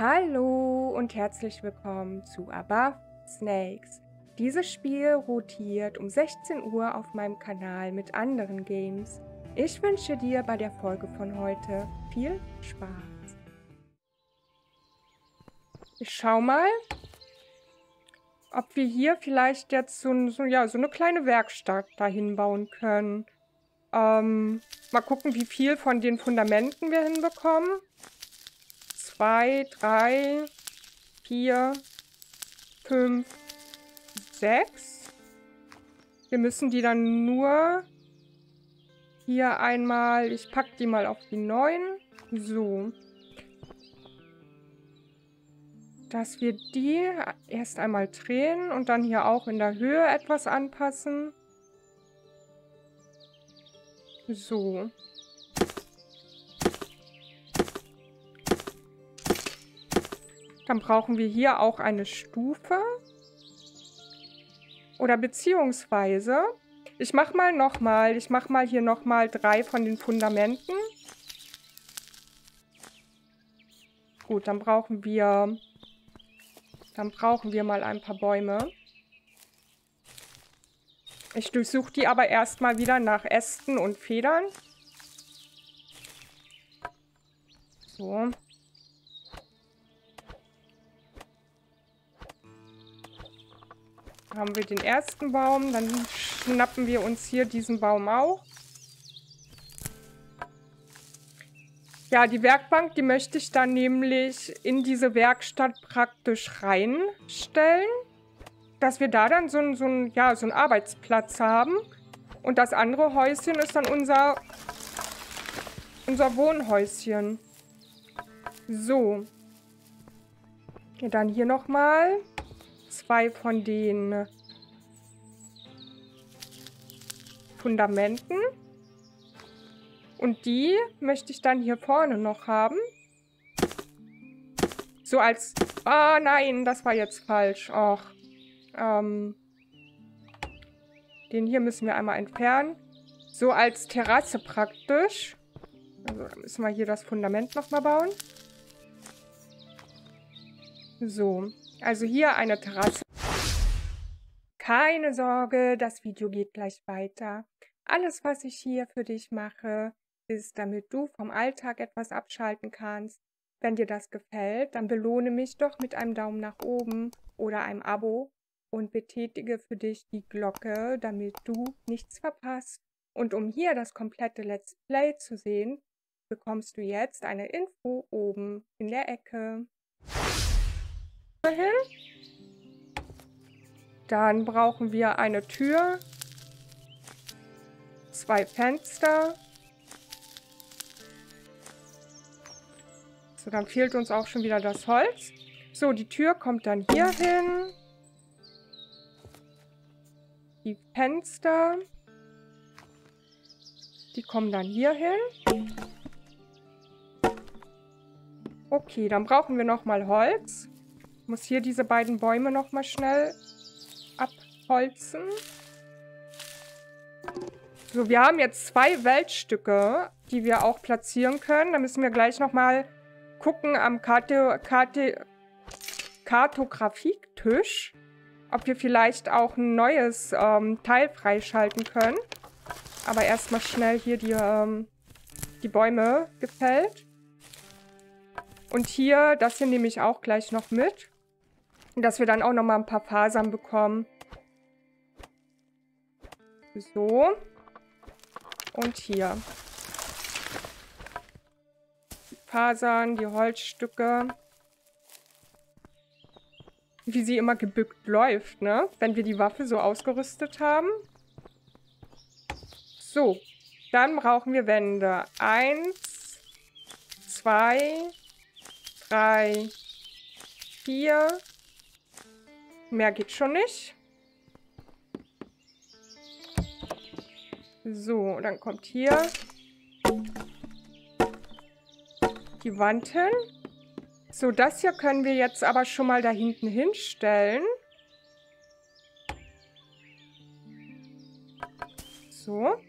Hallo und herzlich willkommen zu Above Snakes. Dieses Spiel rotiert um 16 Uhr auf meinem Kanal mit anderen Games. Ich wünsche dir bei der Folge von heute viel Spaß. Ich schau mal, ob wir hier vielleicht jetzt so eine kleine Werkstatt dahin bauen können. Mal gucken, wie viel von den Fundamenten wir hinbekommen. 2, 3, 4, 5, 6. Wir müssen die dann nur hier einmal... Ich packe die mal auf die 9. So. Dass wir die erst einmal drehen und dann hier auch in der Höhe etwas anpassen. So. Dann brauchen wir hier auch eine Stufe. Oder beziehungsweise, ich mache mal hier nochmal 3 von den Fundamenten. Gut, dann brauchen wir mal ein paar Bäume. Ich durchsuche die aber erstmal wieder nach Ästen und Federn. So. Haben wir den ersten Baum, dann schnappen wir uns hier diesen Baum auch. Ja, die Werkbank, die möchte ich dann nämlich in diese Werkstatt praktisch reinstellen, dass wir da dann so einen Arbeitsplatz haben. Und das andere Häuschen ist dann unser Wohnhäuschen. So. Ja, dann hier nochmal 2 von den Fundamenten. Und die möchte ich dann hier vorne noch haben. So als... Ah, nein, das war jetzt falsch. Och. Den hier müssen wir einmal entfernen. So als Terrasse praktisch. Also müssen wir hier das Fundament nochmal bauen. So. Also hier eine Terrasse. Keine Sorge, das Video geht gleich weiter. Alles, was ich hier für dich mache, ist, damit du vom Alltag etwas abschalten kannst. Wenn dir das gefällt, dann belohne mich doch mit einem Daumen nach oben oder einem Abo und betätige für dich die Glocke, damit du nichts verpasst. Und um hier das komplette Let's Play zu sehen, bekommst du jetzt eine Info oben in der Ecke. Hin. Dann brauchen wir eine Tür, 2 Fenster. So, dann fehlt uns auch schon wieder das Holz. So, die Tür kommt dann hier hin. Die Fenster, die kommen dann hier hin. Okay, dann brauchen wir nochmal Holz. Ich muss hier diese beiden Bäume nochmal schnell abholzen. So, wir haben jetzt 2 Waldstücke, die wir auch platzieren können. Da müssen wir gleich nochmal gucken am Kartografie-Tisch, ob wir vielleicht auch ein neues Teil freischalten können. Aber erstmal schnell hier die Bäume gefällt. Und hier, das hier nehme ich auch gleich noch mit. Dass wir dann auch nochmal ein paar Fasern bekommen. So. Und hier. Die Fasern, die Holzstücke. Wie sie immer gebückt läuft, ne? Wenn wir die Waffe so ausgerüstet haben. So. Dann brauchen wir Wände. 1, 2, 3, 4. Mehr geht schon nicht. So, dann kommt hier die Wand hin. So, das hier können wir jetzt aber schon mal da hinten hinstellen. So.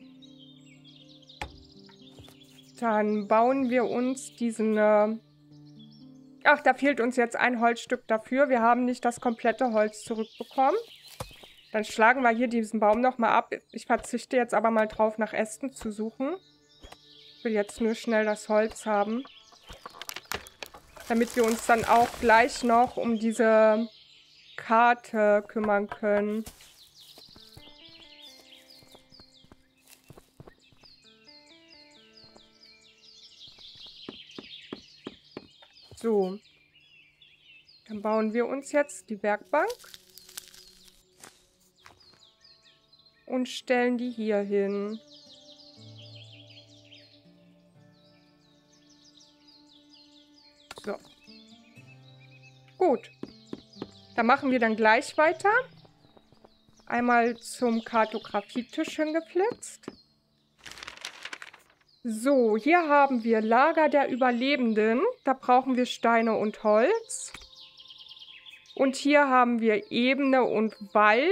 Dann bauen wir uns diesen Ach, da fehlt uns jetzt ein Holzstück dafür. Wir haben nicht das komplette Holz zurückbekommen. Dann schlagen wir hier diesen Baum nochmal ab. Ich verzichte jetzt aber mal drauf, nach Ästen zu suchen. Ich will jetzt nur schnell das Holz haben. Damit wir uns dann auch gleich noch um diese Karte kümmern können. So. Dann bauen wir uns jetzt die Werkbank. Und stellen die hier hin. So. Gut. Da machen wir dann gleich weiter. Einmal zum Kartografietisch hingeflitzt. So, hier haben wir Lager der Überlebenden. Da brauchen wir Steine und Holz. Und hier haben wir Ebene und Wald.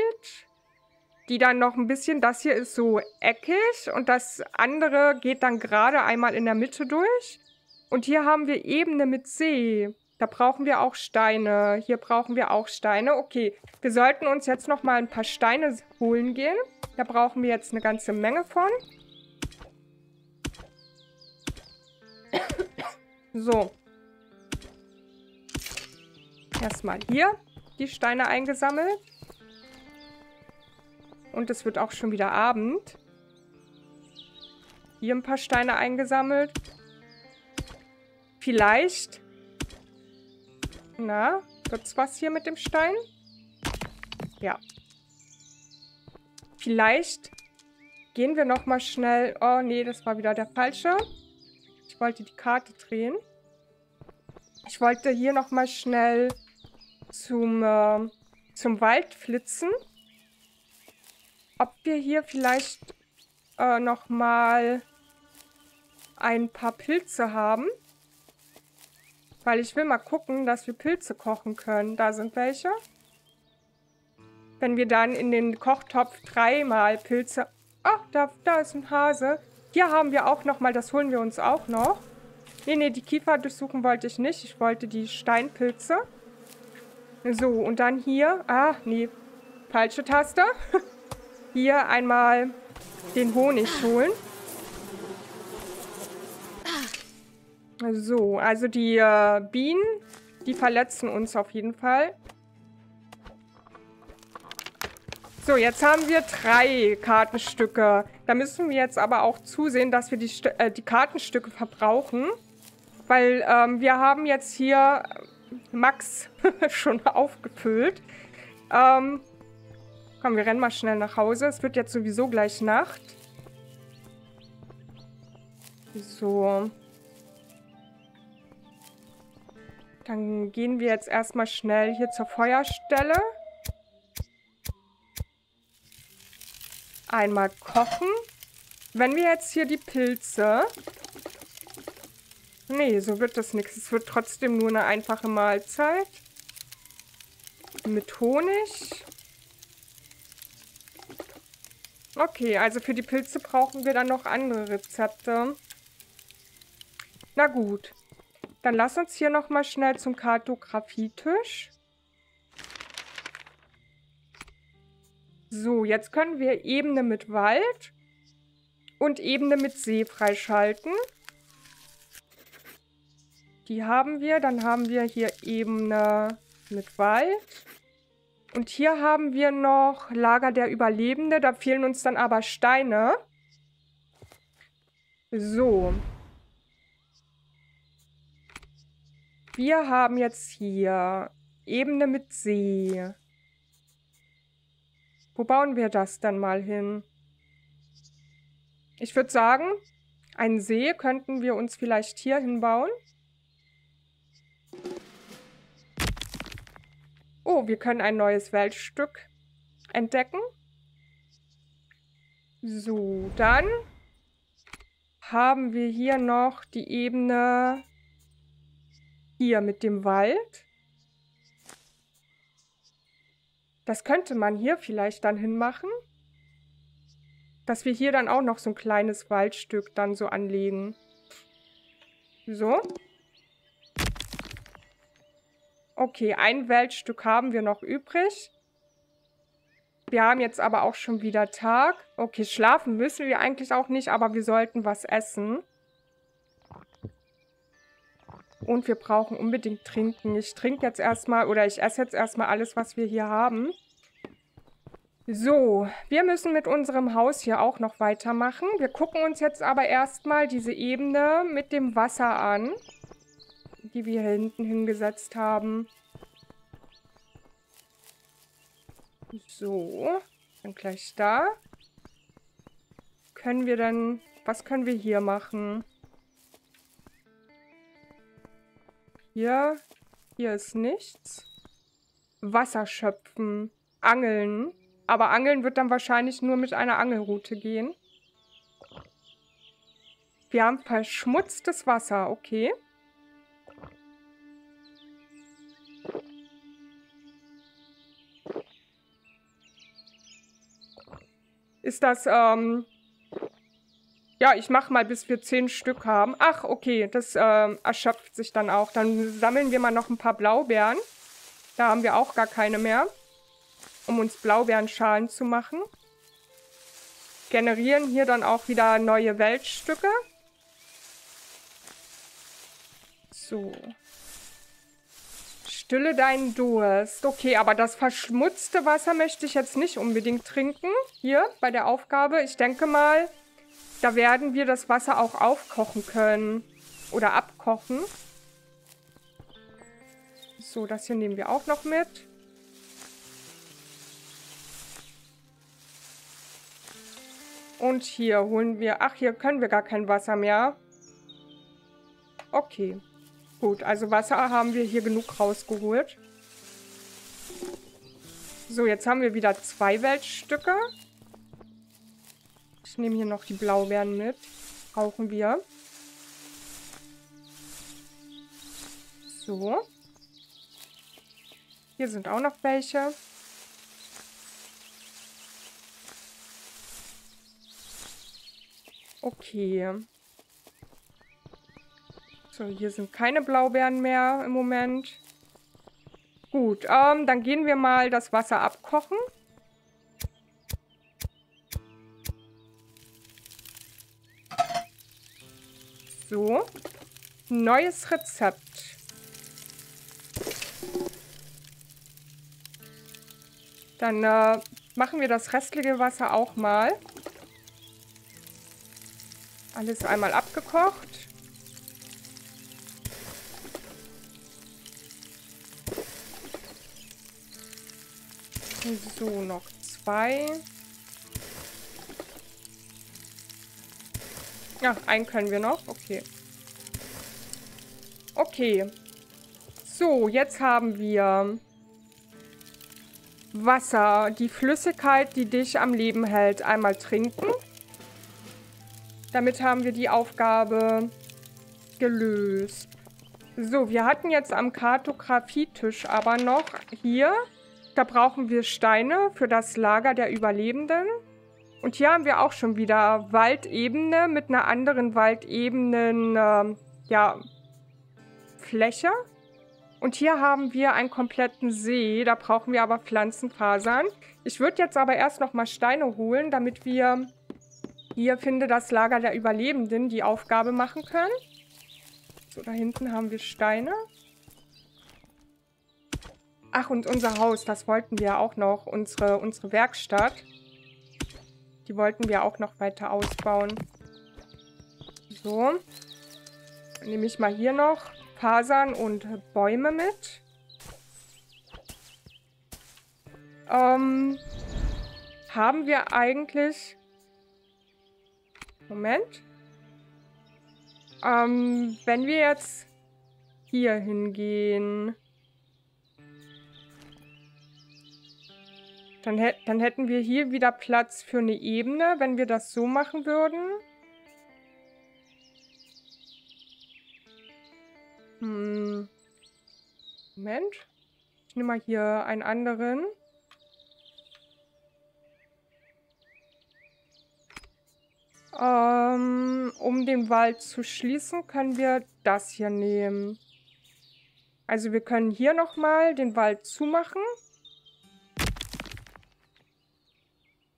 Die dann noch ein bisschen, das hier ist so eckig und das andere geht dann gerade einmal in der Mitte durch. Und hier haben wir Ebene mit See. Da brauchen wir auch Steine. Hier brauchen wir auch Steine. Okay, wir sollten uns jetzt noch mal ein paar Steine holen gehen. Da brauchen wir jetzt eine ganze Menge von. So. Erstmal hier die Steine eingesammelt. Und es wird auch schon wieder Abend. Hier ein paar Steine eingesammelt. Vielleicht. Na, wird's was hier mit dem Stein? Ja. Vielleicht gehen wir nochmal schnell. Oh, nee, das war wieder der falsche. Ich wollte die Karte drehen. Ich wollte hier nochmal schnell zum Wald flitzen. Ob wir hier vielleicht nochmal ein paar Pilze haben. Weil ich will mal gucken, dass wir Pilze kochen können. Da sind welche. Wenn wir dann in den Kochtopf dreimal Pilze... Ach, da ist ein Hase. Hier haben wir auch nochmal, das holen wir uns auch noch. Nee, die Kiefer durchsuchen wollte ich nicht. Ich wollte die Steinpilze. So, und dann hier... Ah, nee, falsche Taste. Hier einmal den Honig holen. So, also die Bienen, die verletzen uns auf jeden Fall. So, jetzt haben wir 3 Kartenstücke. Da müssen wir jetzt aber auch zusehen, dass wir die Kartenstücke verbrauchen. Weil wir haben jetzt hier Max schon aufgefüllt. Komm, wir rennen mal schnell nach Hause. Es wird jetzt sowieso gleich Nacht. So. Dann gehen wir jetzt erstmal schnell hier zur Feuerstelle. Einmal kochen. Wenn wir jetzt hier die Pilze... Nee, so wird das nichts. Es wird trotzdem nur eine einfache Mahlzeit. Mit Honig. Okay, also für die Pilze brauchen wir dann noch andere Rezepte. Na gut. Dann lass uns hier nochmal schnell zum Kartografietisch. So, jetzt können wir Ebene mit Wald und Ebene mit See freischalten. Die haben wir. Dann haben wir hier Ebene mit Wald. Und hier haben wir noch Lager der Überlebende. Da fehlen uns dann aber Steine. So. Wir haben jetzt hier Ebene mit See. Wo bauen wir das dann mal hin? Ich würde sagen, einen See könnten wir uns vielleicht hier hinbauen. Oh, wir können ein neues Weltstück entdecken. So, dann haben wir hier noch die Ebene hier mit dem Wald. Das könnte man hier vielleicht dann hinmachen, dass wir hier dann auch noch so ein kleines Waldstück dann so anlegen. So. Okay, ein Waldstück haben wir noch übrig. Wir haben jetzt aber auch schon wieder Tag. Okay, schlafen müssen wir eigentlich auch nicht, aber wir sollten was essen. Und wir brauchen unbedingt trinken. Ich trinke jetzt erstmal, oder ich esse jetzt erstmal alles, was wir hier haben. So, wir müssen mit unserem Haus hier auch noch weitermachen. Wir gucken uns jetzt aber erstmal diese Ebene mit dem Wasser an, die wir hier hinten hingesetzt haben. So, dann gleich da. Können wir dann, was können wir hier machen? Hier, hier ist nichts. Wasser schöpfen, angeln. Aber angeln wird dann wahrscheinlich nur mit einer Angelrute gehen. Wir haben verschmutztes Wasser, okay. Ist das, ja, ich mache mal, bis wir 10 Stück haben. Ach, okay, das erschöpft sich dann auch. Dann sammeln wir mal noch ein paar Blaubeeren. Da haben wir auch gar keine mehr, um uns Blaubeerenschalen zu machen. Generieren hier dann auch wieder neue Waldstücke. So. Stille deinen Durst. Okay, aber das verschmutzte Wasser möchte ich jetzt nicht unbedingt trinken. Hier bei der Aufgabe. Ich denke mal, da werden wir das Wasser auch aufkochen können. Oder abkochen. So, das hier nehmen wir auch noch mit. Und hier holen wir... Ach, hier können wir gar kein Wasser mehr. Okay. Gut, also Wasser haben wir hier genug rausgeholt. So, jetzt haben wir wieder 2 Waldstücke. Ich nehme hier noch die Blaubeeren mit. Brauchen wir. So. Hier sind auch noch welche. Okay. So, hier sind keine Blaubeeren mehr im Moment. Gut, dann gehen wir mal das Wasser abkochen. So, neues Rezept. Dann machen wir das restliche Wasser auch mal. Alles einmal abgekocht. So, noch 2. Ach, einen können wir noch. Okay. Okay. So, jetzt haben wir Wasser. Die Flüssigkeit, die dich am Leben hält. Einmal trinken. Damit haben wir die Aufgabe gelöst. So, wir hatten jetzt am Kartografietisch aber noch hier, da brauchen wir Steine für das Lager der Überlebenden. Und hier haben wir auch schon wieder Waldebene mit einer anderen Waldebenen, ja, Fläche. Und hier haben wir einen kompletten See, da brauchen wir aber Pflanzenfasern. Ich würde jetzt aber erst nochmal Steine holen, damit wir... Hier finde das Lager der Überlebenden die Aufgabe machen können. So, da hinten haben wir Steine. Ach, und unser Haus, das wollten wir ja auch noch. Unsere Werkstatt. Die wollten wir auch noch weiter ausbauen. So. Dann nehme ich mal hier noch Fasern und Bäume mit. Haben wir eigentlich... Moment. Wenn wir jetzt hier hingehen, dann hätten wir hier wieder Platz für eine Ebene, wenn wir das so machen würden. Hm. Moment. Ich nehme mal hier einen anderen. Um den Wald zu schließen, können wir das hier nehmen. Also wir können hier nochmal den Wald zumachen.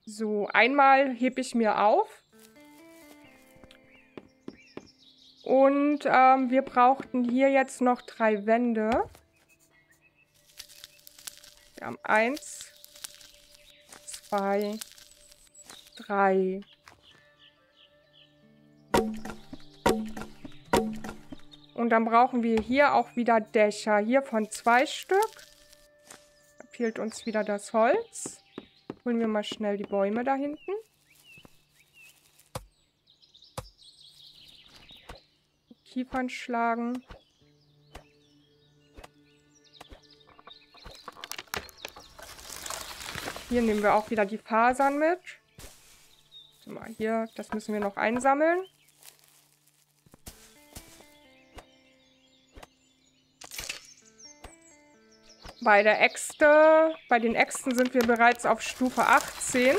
So, einmal hebe ich mir auf. Und wir brauchten hier jetzt noch 3 Wände. Wir haben 1, 2, 3. Und dann brauchen wir hier auch wieder Dächer. Hier von 2 Stück. Da fehlt uns wieder das Holz. Holen wir mal schnell die Bäume da hinten. Kiefern schlagen. Hier nehmen wir auch wieder die Fasern mit. Warte mal, hier, das müssen wir noch einsammeln. Bei der Äxte, bei den Äxten sind wir bereits auf Stufe 18.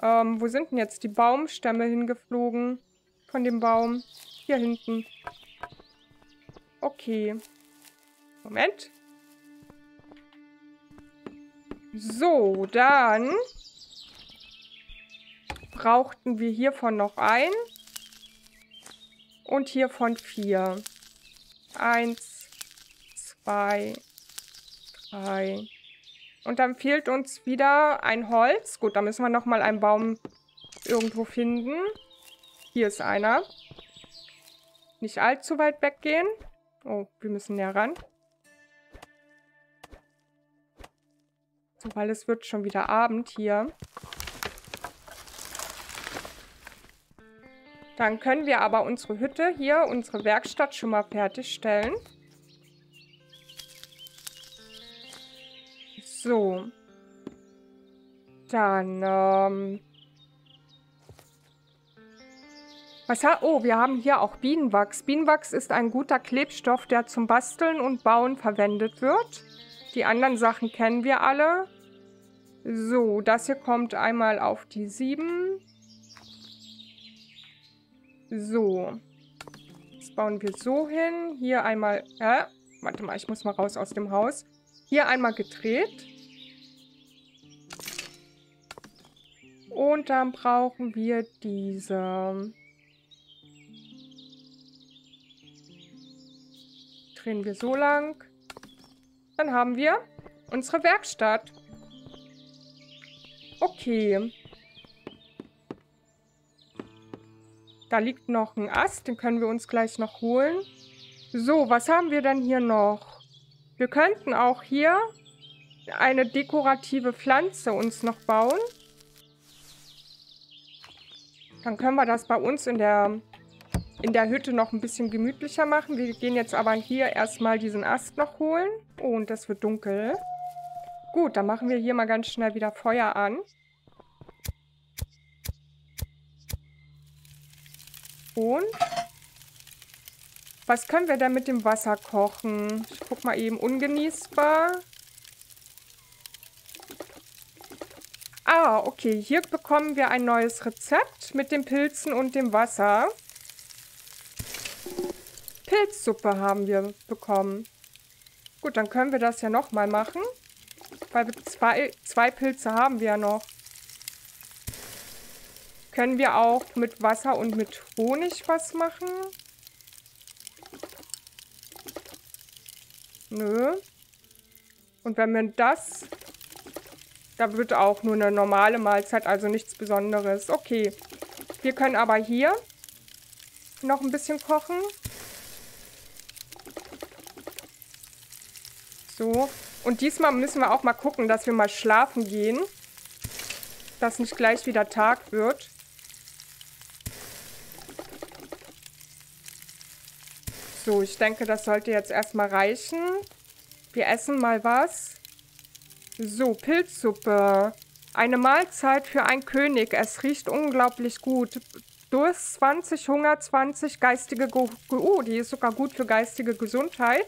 Wo sind denn jetzt die Baumstämme hingeflogen? Von dem Baum. Hier hinten. Okay. Moment. So, dann brauchten wir hiervon noch 1. Und hiervon 4. 1, 2, 3. Und dann fehlt uns wieder ein Holz. Gut, da müssen wir nochmal einen Baum irgendwo finden. Hier ist einer. Nicht allzu weit weggehen. Oh, wir müssen näher ran. So, weil es wird schon wieder Abend hier. Dann können wir aber unsere Hütte hier, unsere Werkstatt schon mal fertigstellen. So. Dann, Oh, wir haben hier auch Bienenwachs. Bienenwachs ist ein guter Klebstoff, der zum Basteln und Bauen verwendet wird. Die anderen Sachen kennen wir alle. So, das hier kommt einmal auf die 7. So. Das bauen wir so hin. Hier einmal... warte mal, ich muss mal raus aus dem Haus. Hier einmal gedreht. Und dann brauchen wir diese... Drehen wir so lang. Dann haben wir unsere Werkstatt. Okay. Da liegt noch ein Ast. Den können wir uns gleich noch holen. So, was haben wir denn hier noch? Wir könnten auch hier eine dekorative Pflanze uns noch bauen. Dann können wir das bei uns in der Hütte noch ein bisschen gemütlicher machen. Wir gehen jetzt aber hier erstmal diesen Ast noch holen. Oh, und das wird dunkel. Gut, dann machen wir hier mal ganz schnell wieder Feuer an. Und was können wir denn mit dem Wasser kochen? Ich guck mal eben, ungenießbar. Ah, okay, hier bekommen wir ein neues Rezept mit den Pilzen und dem Wasser. Pilzsuppe haben wir bekommen. Gut, dann können wir das ja nochmal machen. Weil wir zwei Pilze haben wir ja noch. Können wir auch mit Wasser und mit Honig was machen? Nö. Und wenn wir das... Da wird auch nur eine normale Mahlzeit, also nichts Besonderes. Okay. Wir können aber hier noch ein bisschen kochen. So, und diesmal müssen wir auch mal gucken, dass wir mal schlafen gehen. Dass nicht gleich wieder Tag wird. So, ich denke, das sollte jetzt erstmal reichen. Wir essen mal was. So, Pilzsuppe. Eine Mahlzeit für einen König. Es riecht unglaublich gut. Durst 20, Hunger 20, geistige... Oh, die ist sogar gut für geistige Gesundheit.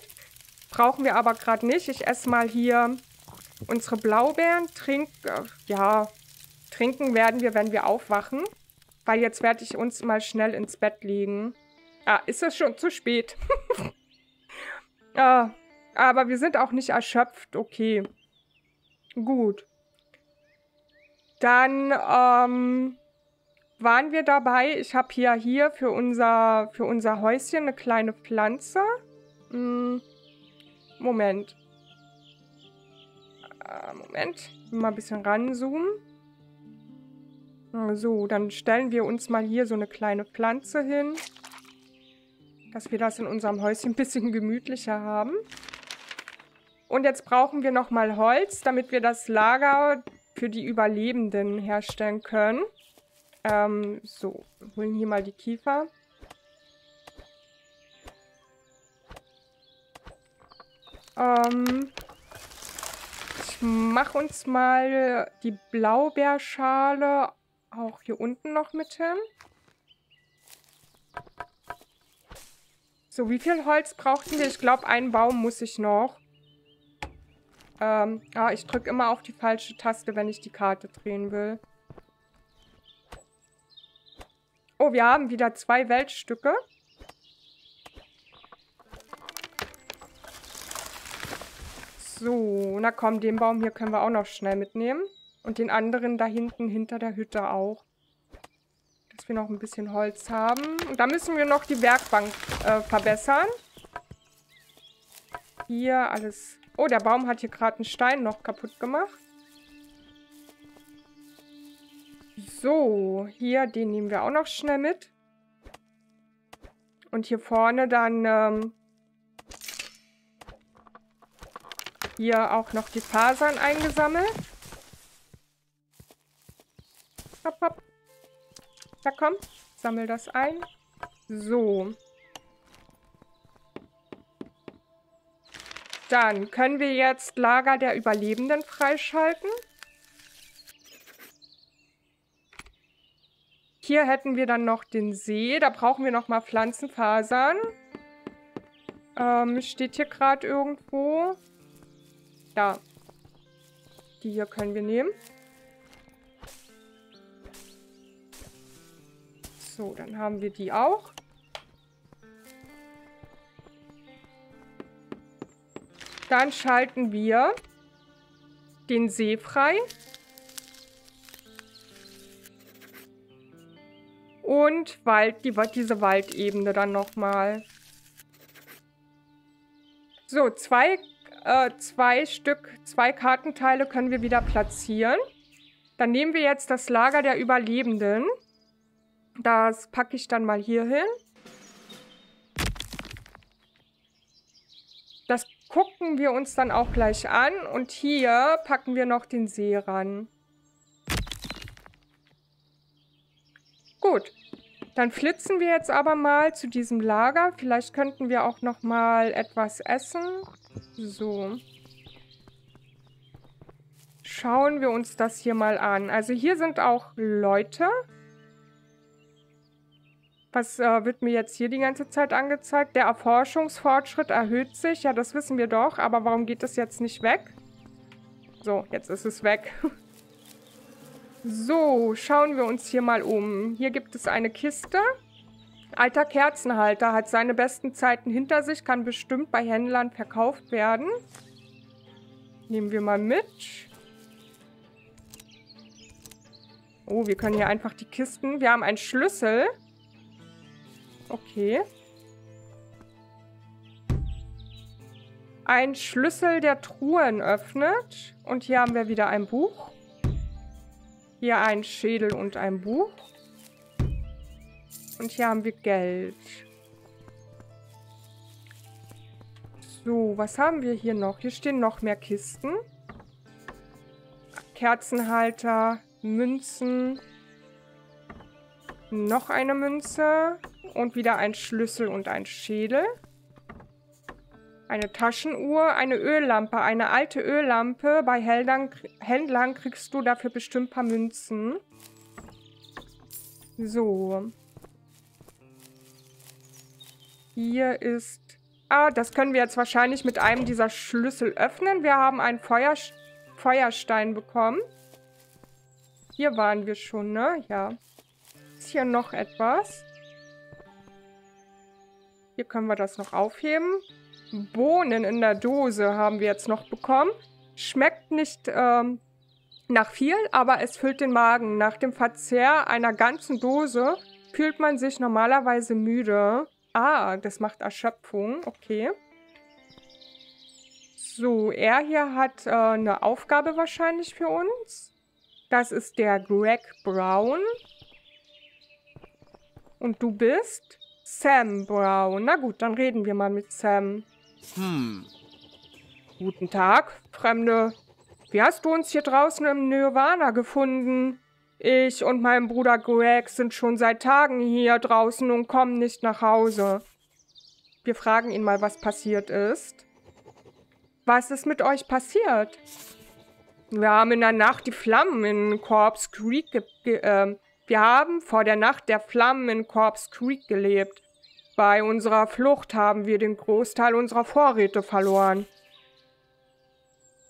Brauchen wir aber gerade nicht. Ich esse mal hier unsere Blaubeeren. Trinken werden wir, wenn wir aufwachen. Weil jetzt werde ich uns mal schnell ins Bett legen. Ah, ist es schon zu spät? Aber wir sind auch nicht erschöpft. Okay. Gut. Dann waren wir dabei. Ich habe ja hier für unser Häuschen eine kleine Pflanze. Moment. Moment. Mal ein bisschen ranzoomen. So, dann stellen wir uns mal hier so eine kleine Pflanze hin. Dass wir das in unserem Häuschen ein bisschen gemütlicher haben. Und jetzt brauchen wir nochmal Holz, damit wir das Lager für die Überlebenden herstellen können. So, holen hier mal die Kiefer. Ich mache uns mal die Blaubeerschale auch hier unten noch mit hin. So, wie viel Holz brauchten wir? Ich glaube, einen Baum muss ich noch. Ich drücke immer auf die falsche Taste, wenn ich die Karte drehen will. Oh, wir haben wieder 2 Weltstücke. So, na komm, den Baum hier können wir auch noch schnell mitnehmen. Und den anderen da hinten, hinter der Hütte auch. Dass wir noch ein bisschen Holz haben. Und da müssen wir noch die Werkbank verbessern. Hier alles... Oh, der Baum hat hier gerade einen Stein noch kaputt gemacht. So, hier, den nehmen wir auch noch schnell mit. Und hier vorne dann... hier auch noch die Fasern eingesammelt. Hopp, hopp. Na komm, sammel das ein. So. Dann können wir jetzt Lager der Überlebenden freischalten. Hier hätten wir dann noch den See. Da brauchen wir nochmal Pflanzenfasern. Steht hier gerade irgendwo. Da. Die hier können wir nehmen. So, dann haben wir die auch. Dann schalten wir den See frei. Und Wald, diese Waldebene dann nochmal. So, 2 Kartenteile können wir wieder platzieren. Dann nehmen wir jetzt das Lager der Überlebenden. Das packe ich dann mal hier hin. Das gucken wir uns dann auch gleich an. Und hier packen wir noch den See ran. Gut. Dann flitzen wir jetzt aber mal zu diesem Lager. Vielleicht könnten wir auch noch mal etwas essen. So. Schauen wir uns das hier mal an. Also hier sind auch Leute. Was wird mir jetzt hier die ganze Zeit angezeigt? Der Erforschungsfortschritt erhöht sich. Ja, das wissen wir doch. Aber warum geht das jetzt nicht weg? So, jetzt ist es weg. So, schauen wir uns hier mal um. Hier gibt es eine Kiste. Alter Kerzenhalter hat seine besten Zeiten hinter sich. Kann bestimmt bei Händlern verkauft werden. Nehmen wir mal mit. Oh, wir können hier einfach die Kisten... Wir haben einen Schlüssel... Okay. Ein Schlüssel, der Truhen öffnet. Und hier haben wir wieder ein Buch. Hier ein Schädel und ein Buch. Und hier haben wir Geld. So, was haben wir hier noch? Hier stehen noch mehr Kisten. Kerzenhalter, Münzen. Noch eine Münze. Und wieder ein Schlüssel und ein Schädel. Eine Taschenuhr, eine Öllampe, eine alte Öllampe. Bei Händlern kriegst du dafür bestimmt ein paar Münzen. So. Hier ist... Ah, das können wir jetzt wahrscheinlich mit einem dieser Schlüssel öffnen. Wir haben einen Feuerstein bekommen. Hier waren wir schon, ne? Ja. Ist hier noch etwas? Hier können wir das noch aufheben. Bohnen in der Dose haben wir jetzt noch bekommen. Schmeckt nicht nach viel, aber es füllt den Magen. Nach dem Verzehr einer ganzen Dose fühlt man sich normalerweise müde. Ah, das macht Erschöpfung. Okay. So, er hier hat eine Aufgabe wahrscheinlich für uns. Das ist der Greg Brown. Und du bist Sam Brown. Na gut, dann reden wir mal mit Sam. Guten Tag, Fremde. Wie hast du uns hier draußen im Nirvana gefunden? Ich und mein Bruder Greg sind schon seit Tagen hier draußen und kommen nicht nach Hause. Wir fragen ihn mal, was passiert ist. Was ist mit euch passiert? Wir haben in der Nacht die Flammen in Corpse Creek gelebt. Bei unserer Flucht haben wir den Großteil unserer Vorräte verloren.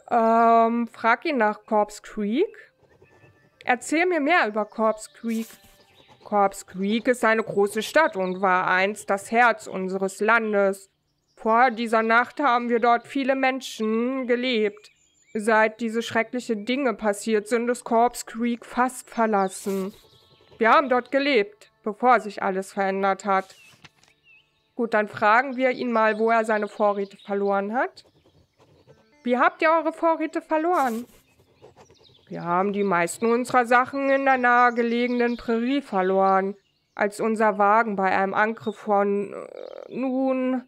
Frag ihn nach Corpse Creek. Erzähl mir mehr über Corpse Creek. Corpse Creek ist eine große Stadt und war einst das Herz unseres Landes. Vor dieser Nacht haben wir dort viele Menschen gelebt. Seit diese schrecklichen Dinge passiert sind, ist Corpse Creek fast verlassen. Wir haben dort gelebt, bevor sich alles verändert hat. Gut, dann fragen wir ihn mal, wo er seine Vorräte verloren hat. Wie habt ihr eure Vorräte verloren? Wir haben die meisten unserer Sachen in der nahegelegenen Prärie verloren, als unser Wagen bei einem Angriff von, nun...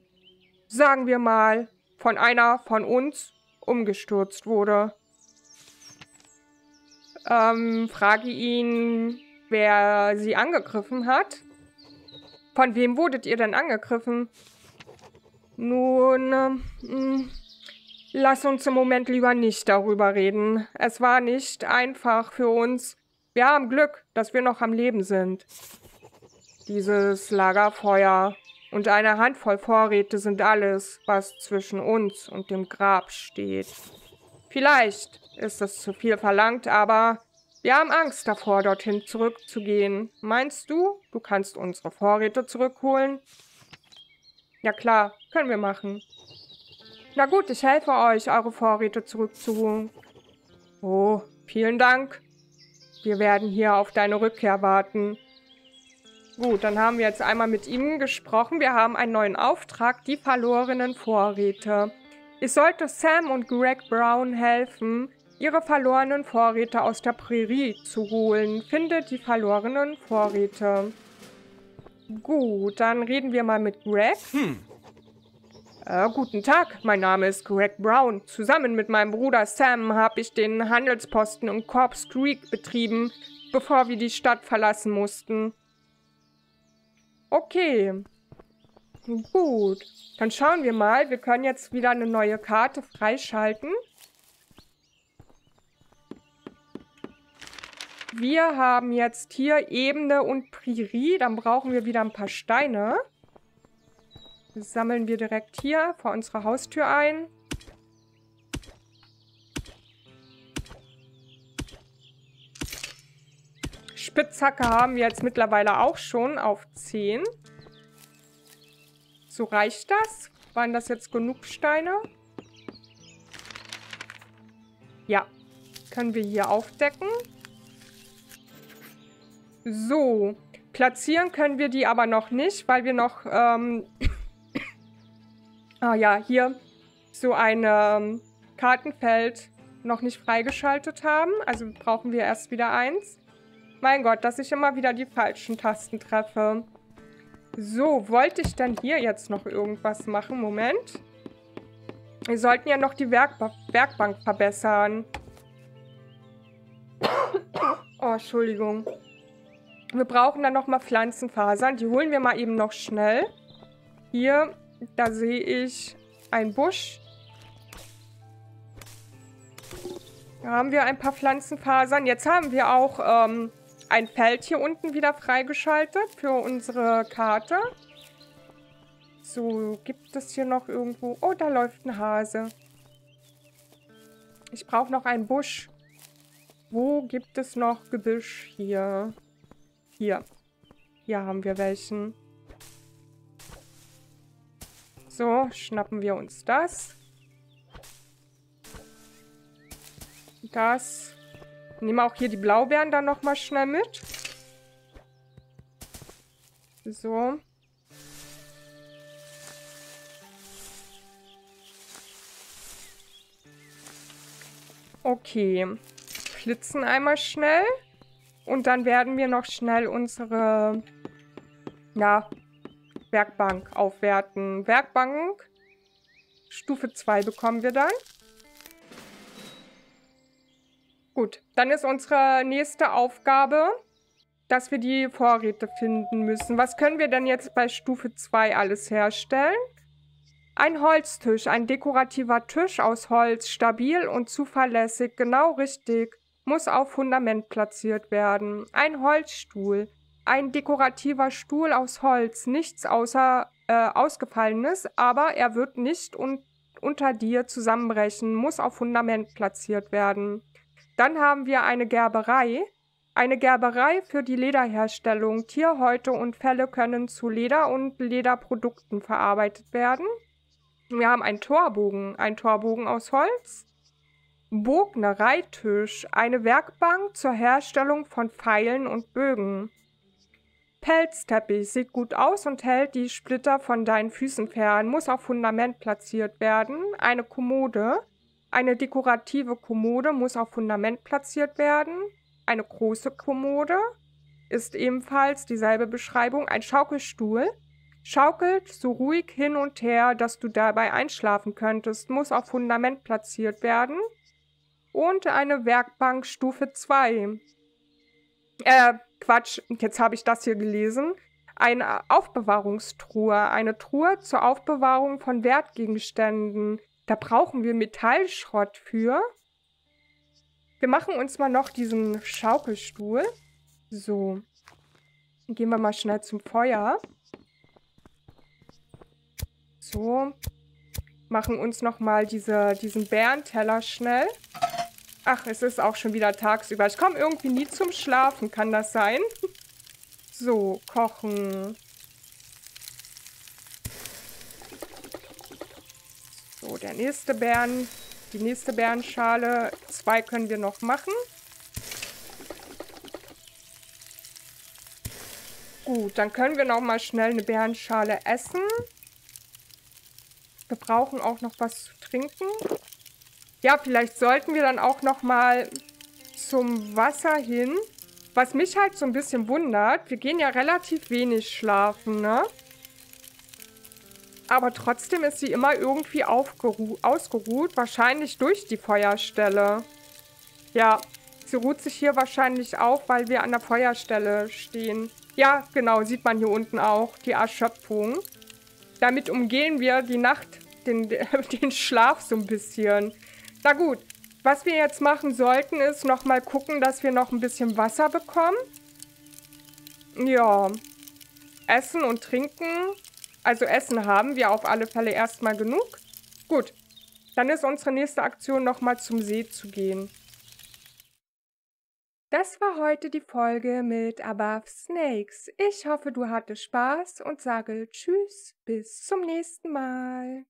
sagen wir mal, von einer von uns umgestürzt wurde. Frage ihn, wer sie angegriffen hat. Von wem wurdet ihr denn angegriffen? Nun, lass uns im Moment lieber nicht darüber reden. Es war nicht einfach für uns. Wir haben Glück, dass wir noch am Leben sind. Dieses Lagerfeuer... und eine Handvoll Vorräte sind alles, was zwischen uns und dem Grab steht. Vielleicht ist es zu viel verlangt, aber wir haben Angst davor, dorthin zurückzugehen. Meinst du, du kannst unsere Vorräte zurückholen? Ja klar, können wir machen. Na gut, ich helfe euch, eure Vorräte zurückzuholen. Oh, vielen Dank. Wir werden hier auf deine Rückkehr warten. Gut, dann haben wir jetzt einmal mit ihm gesprochen. Wir haben einen neuen Auftrag, die verlorenen Vorräte. Ich sollte Sam und Greg Brown helfen, ihre verlorenen Vorräte aus der Prärie zu holen. Finde die verlorenen Vorräte. Gut, dann reden wir mal mit Greg. Guten Tag, mein Name ist Greg Brown. Zusammen mit meinem Bruder Sam habe ich den Handelsposten in Corpse Creek betrieben, bevor wir die Stadt verlassen mussten. Okay, gut. Dann schauen wir mal. Wir können jetzt wieder eine neue Karte freischalten. Wir haben jetzt hier Ebene und Prärie. Dann brauchen wir wieder ein paar Steine. Das sammeln wir direkt hier vor unserer Haustür ein. Spitzhacke haben wir jetzt mittlerweile auch schon auf 10. So reicht das? Waren das jetzt genug Steine? Ja, können wir hier aufdecken. So, platzieren können wir die aber noch nicht, weil wir noch, ah ja, hier so ein Kartenfeld noch nicht freigeschaltet haben. Also brauchen wir erst wieder eins. Mein Gott, dass ich immer wieder die falschen Tasten treffe. So, wollte ich dann hier jetzt noch irgendwas machen? Moment. Wir sollten ja noch die Werkbank verbessern. Oh, Entschuldigung. Wir brauchen dann nochmal Pflanzenfasern. Die holen wir mal eben noch schnell. Hier, da sehe ich einen Busch. Da haben wir ein paar Pflanzenfasern. Jetzt haben wir auch... ein Feld hier unten wieder freigeschaltet für unsere Karte. So, gibt es hier noch irgendwo... Oh, da läuft ein Hase. Ich brauche noch einen Busch. Wo gibt es noch Gebüsch hier? Hier. Hier haben wir welchen. So, schnappen wir uns das. Das. Nehmen wir auch hier die Blaubeeren dann nochmal schnell mit. So. Okay. Flitzen einmal schnell. Und dann werden wir noch schnell unsere Werkbank aufwerten. Werkbank Stufe 2 bekommen wir dann. Gut, dann ist unsere nächste Aufgabe, dass wir die Vorräte finden müssen. Was können wir denn jetzt bei Stufe 2 alles herstellen? Ein Holztisch, ein dekorativer Tisch aus Holz, stabil und zuverlässig, genau richtig, muss auf Fundament platziert werden. Ein Holzstuhl, ein dekorativer Stuhl aus Holz, nichts außer Ausgefallenes, aber er wird nicht unter dir zusammenbrechen, muss auf Fundament platziert werden. Dann haben wir eine Gerberei. Eine Gerberei für die Lederherstellung. Tierhäute und Felle können zu Leder und Lederprodukten verarbeitet werden. Wir haben einen Torbogen. Ein Torbogen aus Holz. Bognereitisch. Eine Werkbank zur Herstellung von Pfeilen und Bögen. Pelzteppich. Sieht gut aus und hält die Splitter von deinen Füßen fern. Muss auf Fundament platziert werden. Eine Kommode. Eine dekorative Kommode muss auf Fundament platziert werden. Eine große Kommode ist ebenfalls dieselbe Beschreibung. Ein Schaukelstuhl schaukelt so ruhig hin und her, dass du dabei einschlafen könntest, muss auf Fundament platziert werden. Und eine Werkbank Stufe 2. Quatsch, jetzt habe ich das hier gelesen. Eine Aufbewahrungstruhe, eine Truhe zur Aufbewahrung von Wertgegenständen. Da brauchen wir Metallschrott für. Wir machen uns mal noch diesen Schaukelstuhl. So. Dann gehen wir mal schnell zum Feuer. So. Machen uns nochmal diesen Bärenteller schnell. Ach, es ist auch schon wieder tagsüber. Ich komme irgendwie nie zum Schlafen, kann das sein? So, kochen. So, der nächste Bären, die nächste Bärenschale. 2 können wir noch machen. Gut, dann können wir noch mal schnell eine Bärenschale essen. Wir brauchen auch noch was zu trinken. Ja, vielleicht sollten wir dann auch noch mal zum Wasser hin. Was mich halt so ein bisschen wundert, wir gehen ja relativ wenig schlafen, ne? Aber trotzdem ist sie immer irgendwie ausgeruht, wahrscheinlich durch die Feuerstelle. Ja, sie ruht sich hier wahrscheinlich auf, weil wir an der Feuerstelle stehen. Ja, genau, sieht man hier unten auch, die Erschöpfung. Damit umgehen wir die Nacht, den Schlaf so ein bisschen. Na gut, was wir jetzt machen sollten, ist nochmal gucken, dass wir noch ein bisschen Wasser bekommen. Ja, essen und trinken. Also Essen haben wir auf alle Fälle erstmal genug. Gut, dann ist unsere nächste Aktion nochmal zum See zu gehen. Das war heute die Folge mit Above Snakes. Ich hoffe, du hattest Spaß und sage Tschüss, bis zum nächsten Mal.